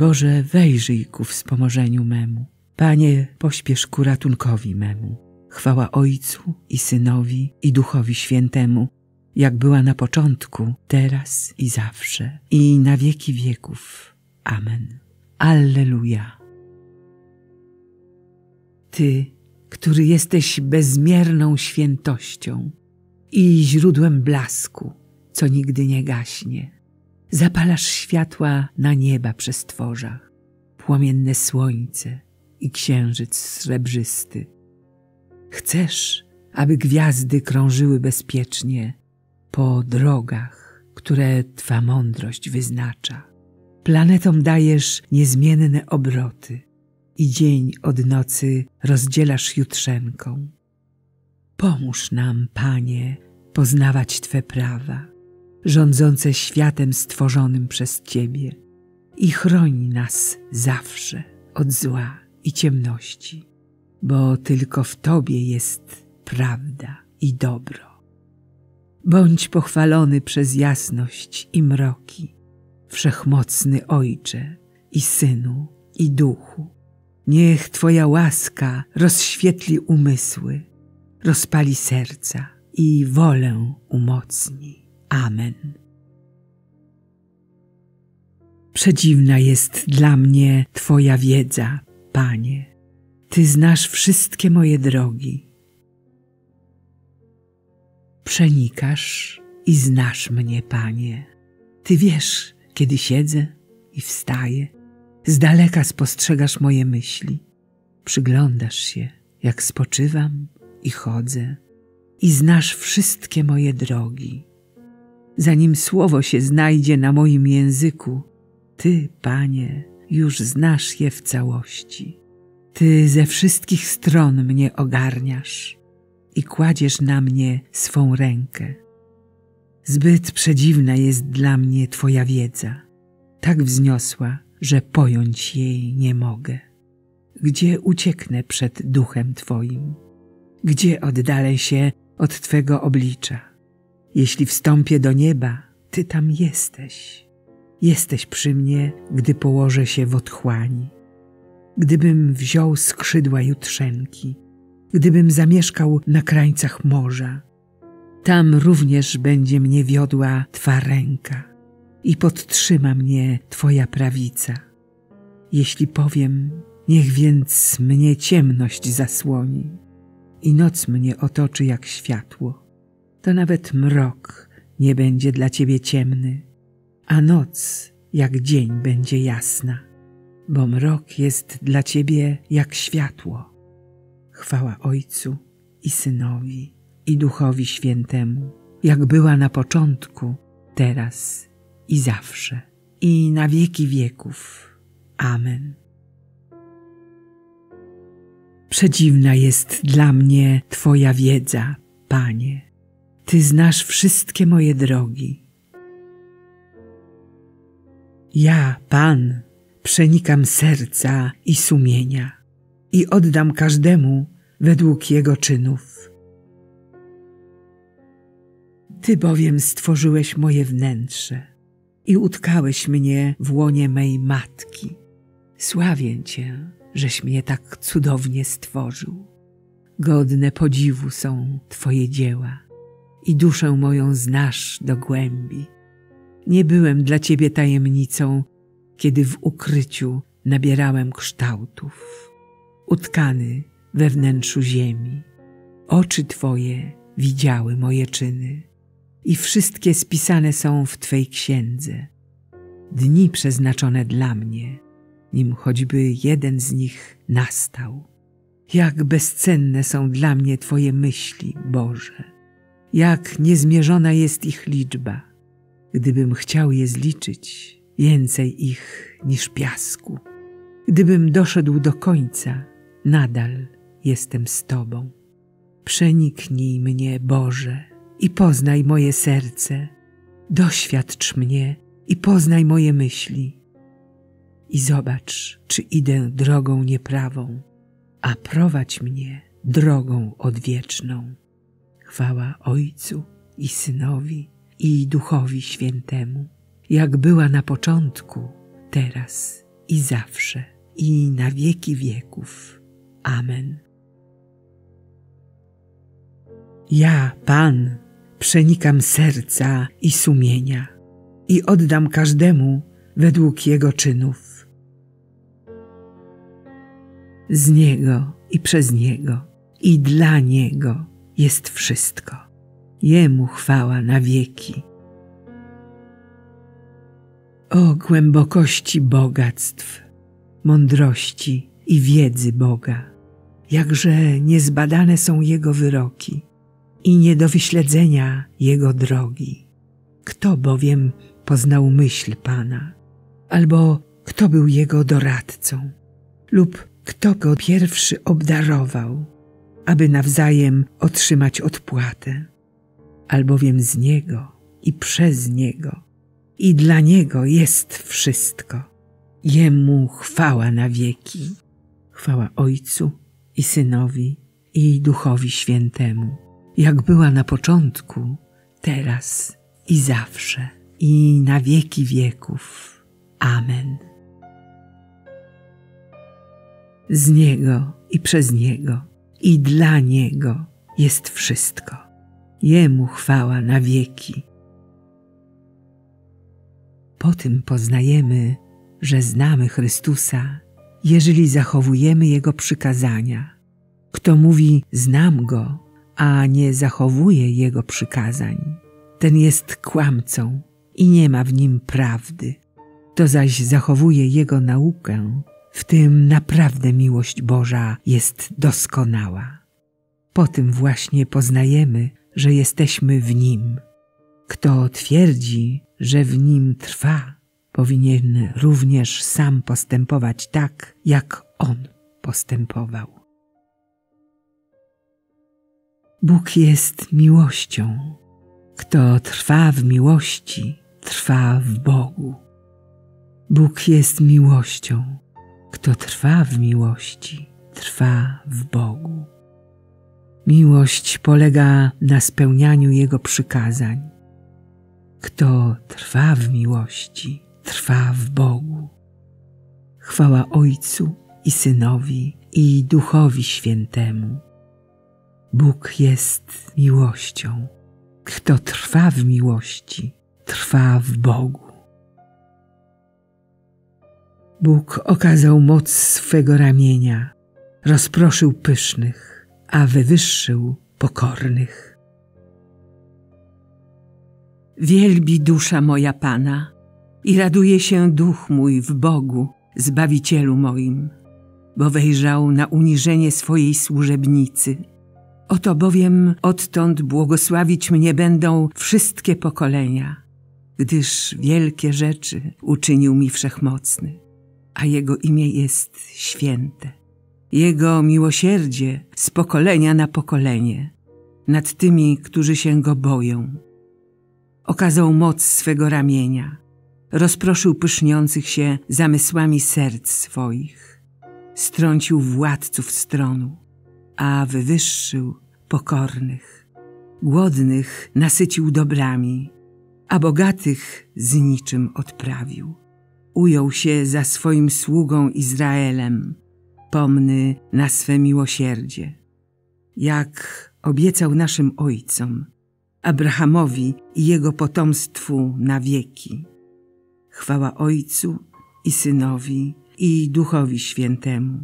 Boże, wejrzyj ku wspomożeniu memu. Panie, pośpiesz ku ratunkowi memu. Chwała Ojcu i Synowi i Duchowi Świętemu, jak była na początku, teraz i zawsze, i na wieki wieków. Amen. Alleluja. Ty, który jesteś bezmierną świętością i źródłem blasku, co nigdy nie gaśnie, zapalasz światła na nieba przy stworzach, płomienne słońce i księżyc srebrzysty. Chcesz, aby gwiazdy krążyły bezpiecznie po drogach, które Twa mądrość wyznacza. Planetom dajesz niezmienne obroty i dzień od nocy rozdzielasz jutrzenką. Pomóż nam, Panie, poznawać Twe prawa, rządzące światem stworzonym przez Ciebie, i chroni nas zawsze od zła i ciemności, bo tylko w Tobie jest prawda i dobro. Bądź pochwalony przez jasność i mroki, wszechmocny Ojcze i Synu i Duchu. Niech Twoja łaska rozświetli umysły, rozpali serca i wolę umocni. Amen. Przedziwna jest dla mnie Twoja wiedza, Panie. Ty znasz wszystkie moje drogi. Przenikasz i znasz mnie, Panie. Ty wiesz, kiedy siedzę i wstaję. Z daleka spostrzegasz moje myśli. Przyglądasz się, jak spoczywam i chodzę. I znasz wszystkie moje drogi. Zanim słowo się znajdzie na moim języku, Ty, Panie, już znasz je w całości. Ty ze wszystkich stron mnie ogarniasz i kładziesz na mnie swą rękę. Zbyt przedziwna jest dla mnie Twoja wiedza, tak wzniosła, że pojąć jej nie mogę. Gdzie ucieknę przed duchem Twoim? Gdzie oddalę się od Twego oblicza? Jeśli wstąpię do nieba, Ty tam jesteś. Jesteś przy mnie, gdy położę się w otchłani. Gdybym wziął skrzydła jutrzenki, gdybym zamieszkał na krańcach morza, tam również będzie mnie wiodła Twa ręka i podtrzyma mnie Twoja prawica. Jeśli powiem, niech więc mnie ciemność zasłoni i noc mnie otoczy jak światło, to nawet mrok nie będzie dla Ciebie ciemny, a noc jak dzień będzie jasna, bo mrok jest dla Ciebie jak światło. Chwała Ojcu i Synowi i Duchowi Świętemu, jak była na początku, teraz i zawsze, i na wieki wieków. Amen. Przedziwna jest dla mnie Twoja wiedza, Panie. Ty znasz wszystkie moje drogi. Ja, Pan, przenikam serca i sumienia i oddam każdemu według jego czynów. Ty bowiem stworzyłeś moje wnętrze i utkałeś mnie w łonie mej matki. Sławię Cię, żeś mnie tak cudownie stworzył. Godne podziwu są Twoje dzieła i duszę moją znasz do głębi. Nie byłem dla Ciebie tajemnicą, kiedy w ukryciu nabierałem kształtów, utkany we wnętrzu ziemi. Oczy Twoje widziały moje czyny i wszystkie spisane są w Twej księdze. Dni przeznaczone dla mnie, nim choćby jeden z nich nastał. Jak bezcenne są dla mnie Twoje myśli, Boże. Jak niezmierzona jest ich liczba. Gdybym chciał je zliczyć, więcej ich niż piasku. Gdybym doszedł do końca, nadal jestem z Tobą. Przeniknij mnie, Boże, i poznaj moje serce. Doświadcz mnie i poznaj moje myśli. I zobacz, czy idę drogą nieprawą, a prowadź mnie drogą odwieczną. Chwała Ojcu i Synowi i Duchowi Świętemu, jak była na początku, teraz i zawsze, i na wieki wieków. Amen. Ja, Pan, przenikam serca i sumienia i oddam każdemu według jego czynów. Z Niego i przez Niego i dla Niego jest wszystko. Jemu chwała na wieki. O głębokości bogactw, mądrości i wiedzy Boga, jakże niezbadane są Jego wyroki i nie do wyśledzenia Jego drogi. Kto bowiem poznał myśl Pana, albo kto był Jego doradcą, lub kto Go pierwszy obdarował, aby nawzajem otrzymać odpłatę, albowiem z Niego i przez Niego i dla Niego jest wszystko. Jemu chwała na wieki. Chwała Ojcu i Synowi i Duchowi Świętemu, jak była na początku, teraz i zawsze, i na wieki wieków. Amen. Z Niego i przez Niego i dla Niego jest wszystko. Jemu chwała na wieki. Po tym poznajemy, że znamy Chrystusa, jeżeli zachowujemy Jego przykazania. Kto mówi, znam Go, a nie zachowuje Jego przykazań, ten jest kłamcą i nie ma w nim prawdy. Kto zaś zachowuje Jego naukę, w tym naprawdę miłość Boża jest doskonała. Po tym właśnie poznajemy, że jesteśmy w Nim. Kto twierdzi, że w Nim trwa, powinien również sam postępować tak, jak On postępował. Bóg jest miłością. Kto trwa w miłości, trwa w Bogu. Bóg jest miłością. Kto trwa w miłości, trwa w Bogu. Miłość polega na spełnianiu Jego przykazań. Kto trwa w miłości, trwa w Bogu. Chwała Ojcu i Synowi i Duchowi Świętemu. Bóg jest miłością. Kto trwa w miłości, trwa w Bogu. Bóg okazał moc swego ramienia, rozproszył pysznych, a wywyższył pokornych. Wielbi dusza moja Pana i raduje się duch mój w Bogu, Zbawicielu moim, bo wejrzał na uniżenie swojej służebnicy. Oto bowiem odtąd błogosławić mnie będą wszystkie pokolenia, gdyż wielkie rzeczy uczynił mi Wszechmocny, a Jego imię jest święte. Jego miłosierdzie z pokolenia na pokolenie nad tymi, którzy się Go boją. Okazał moc swego ramienia, rozproszył pyszniących się zamysłami serc swoich, strącił władców stronu, a wywyższył pokornych. Głodnych nasycił dobrami, a bogatych z niczym odprawił. Ujął się za swoim sługą Izraelem, pomny na swe miłosierdzie, jak obiecał naszym ojcom, Abrahamowi i jego potomstwu na wieki. Chwała Ojcu i Synowi i Duchowi Świętemu,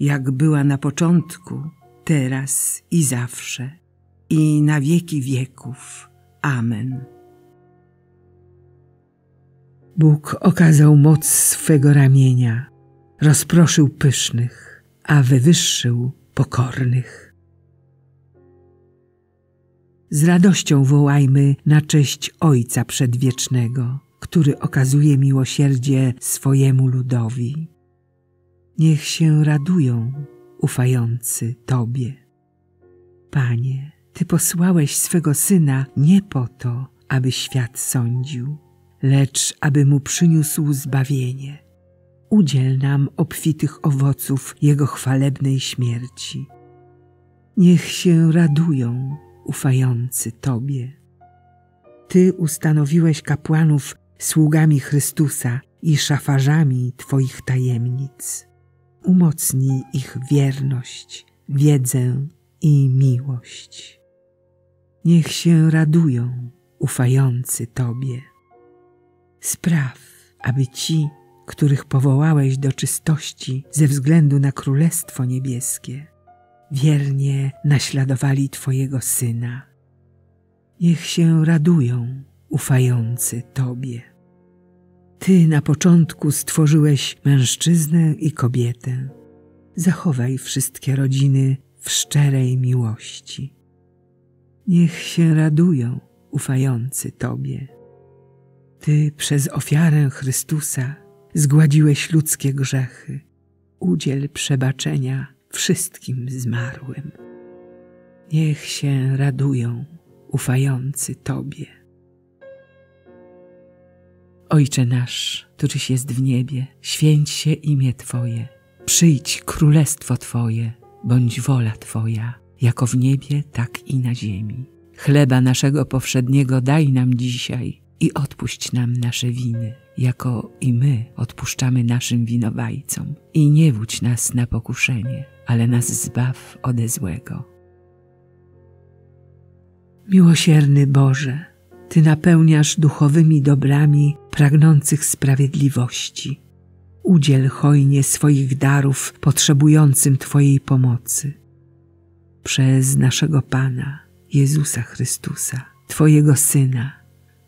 jak była na początku, teraz i zawsze, i na wieki wieków. Amen. Bóg okazał moc swego ramienia, rozproszył pysznych, a wywyższył pokornych. Z radością wołajmy na cześć Ojca Przedwiecznego, który okazuje miłosierdzie swojemu ludowi. Niech się radują ufający Tobie. Panie, Ty posłałeś swego Syna nie po to, aby świat sądził, lecz aby mu przyniósł zbawienie. Udziel nam obfitych owoców Jego chwalebnej śmierci. Niech się radują ufający Tobie. Ty ustanowiłeś kapłanów sługami Chrystusa i szafarzami Twoich tajemnic. Umocnij ich wierność, wiedzę i miłość. Niech się radują ufający Tobie. Spraw, aby ci, których powołałeś do czystości ze względu na Królestwo Niebieskie, wiernie naśladowali Twojego Syna. Niech się radują ufający Tobie. Ty na początku stworzyłeś mężczyznę i kobietę. Zachowaj wszystkie rodziny w szczerej miłości. Niech się radują ufający Tobie. Ty przez ofiarę Chrystusa zgładziłeś ludzkie grzechy. Udziel przebaczenia wszystkim zmarłym. Niech się radują ufający Tobie. Ojcze nasz, któryś jest w niebie, święć się imię Twoje. Przyjdź królestwo Twoje, bądź wola Twoja, jako w niebie, tak i na ziemi. Chleba naszego powszedniego daj nam dzisiaj i odpuść nam nasze winy, jako i my odpuszczamy naszym winowajcom. I nie wódź nas na pokuszenie, ale nas zbaw ode złego. Miłosierny Boże, Ty napełniasz duchowymi dobrami pragnących sprawiedliwości. Udziel hojnie swoich darów potrzebującym Twojej pomocy. Przez naszego Pana, Jezusa Chrystusa, Twojego Syna,